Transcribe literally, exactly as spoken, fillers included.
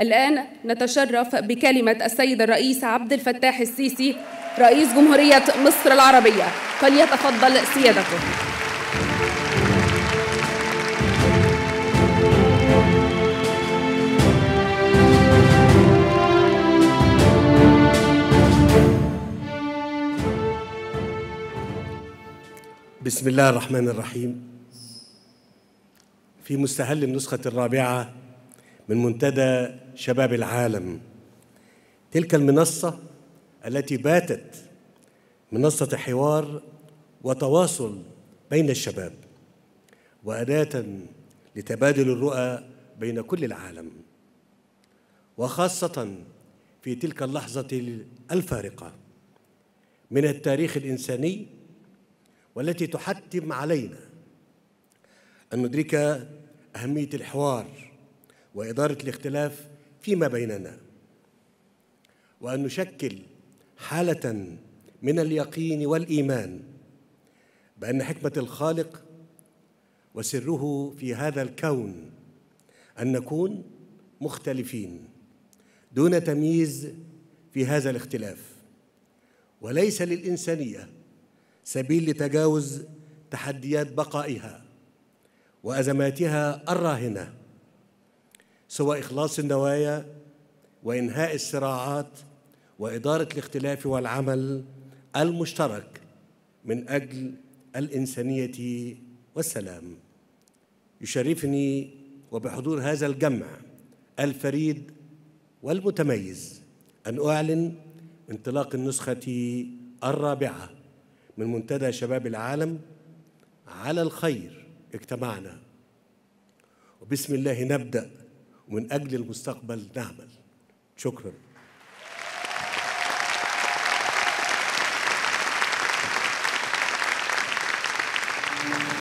الآن نتشرف بكلمة السيد الرئيس عبد الفتاح السيسي رئيس جمهورية مصر العربية، فليتفضل سيادته. بسم الله الرحمن الرحيم. في مستهل النسخة الرابعة من منتدى شباب العالم، تلك المنصة التي باتت منصة حوار وتواصل بين الشباب وأداة لتبادل الرؤى بين كل العالم، وخاصة في تلك اللحظة الفارقة من التاريخ الإنساني والتي تحتم علينا أن ندرك أهمية الحوار وإدارة الاختلاف فيما بيننا، وأن نشكل حالة من اليقين والإيمان بأن حكمة الخالق وسره في هذا الكون أن نكون مختلفين دون تمييز في هذا الاختلاف، وليس للإنسانية سبيل لتجاوز تحديات بقائها وأزماتها الراهنة، سوى إخلاص النوايا وإنهاء الصراعات وإدارة الاختلاف والعمل المشترك من أجل الإنسانية والسلام. يشرفني وبحضور هذا الجمع الفريد والمتميز أن أعلن انطلاق النسخة الرابعة من منتدى شباب العالم. على الخير اجتمعنا، وبسم الله نبدأ، ومن أجل المستقبل نعمل. شكراً.